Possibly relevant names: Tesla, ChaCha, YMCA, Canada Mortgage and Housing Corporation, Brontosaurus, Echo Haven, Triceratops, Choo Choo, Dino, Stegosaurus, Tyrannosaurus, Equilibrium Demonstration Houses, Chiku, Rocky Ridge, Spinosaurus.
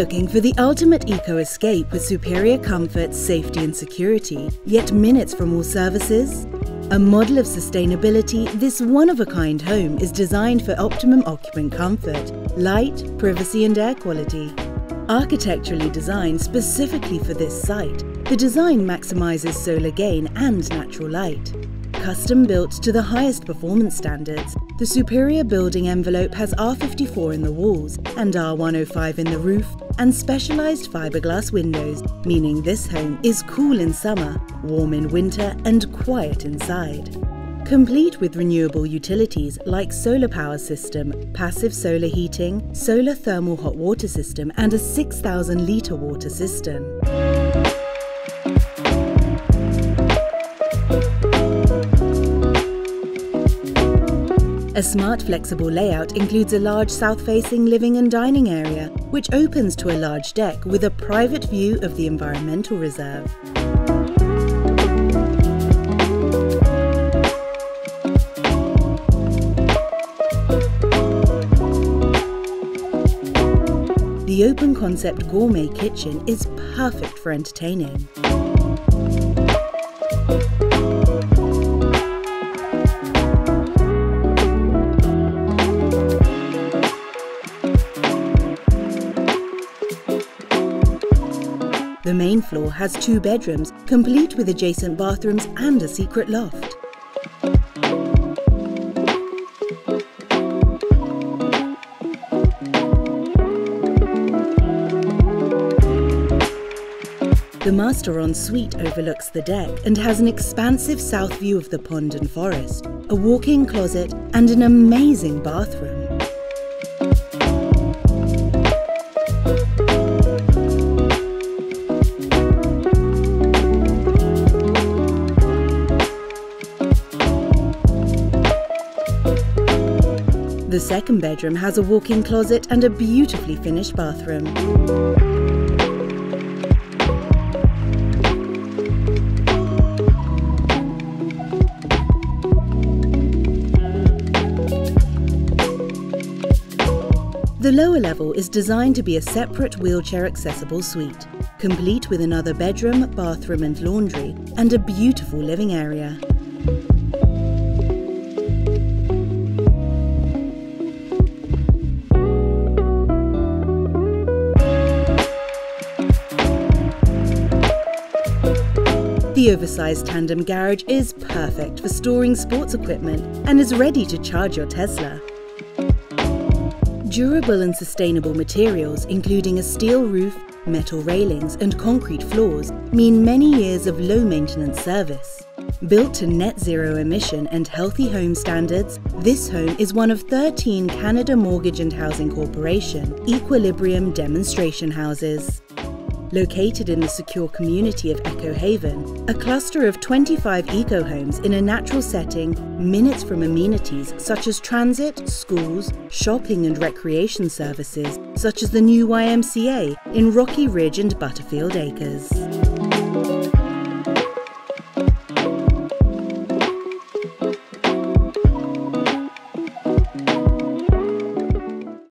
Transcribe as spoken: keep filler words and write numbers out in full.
looking for the ultimate eco-escape with superior comfort, safety and security, yet minutes from all services? A model of sustainability, this one-of-a-kind home is designed for optimum occupant comfort, light, privacy and air quality. Architecturally designed specifically for this site, the design maximizes solar gain and natural light. Custom built to the highest performance standards, the superior building envelope has R fifty-four in the walls and R one oh five in the roof and specialized fiberglass windows, meaning this home is cool in summer, warm in winter and quiet inside. Complete with renewable utilities like solar power system, passive solar heating, solar thermal hot water system and a six thousand litre water cistern. A smart flexible layout includes a large south-facing living and dining area, which opens to a large deck with a private view of the environmental reserve. The open concept gourmet kitchen is perfect for entertaining. The main floor has two bedrooms, complete with adjacent bathrooms and a secret loft. The master ensuite overlooks the deck and has an expansive south view of the pond and forest, a walk-in closet and an amazing bathroom. The second bedroom has a walk-in closet and a beautifully finished bathroom. The lower level is designed to be a separate wheelchair-accessible suite, complete with another bedroom, bathroom and laundry, and a beautiful living area. The oversized tandem garage is perfect for storing sports equipment and is ready to charge your Tesla. Durable and sustainable materials, including a steel roof, metal railings and concrete floors, mean many years of low maintenance service. Built to net zero emission and healthy home standards, this home is one of thirteen Canada Mortgage and Housing Corporation Equilibrium Demonstration Houses. Located in the secure community of Echo Haven, a cluster of twenty-five eco-homes in a natural setting, minutes from amenities such as transit, schools, shopping and recreation services, such as the new Y M C A in Rocky Ridge and Butterfield Acres.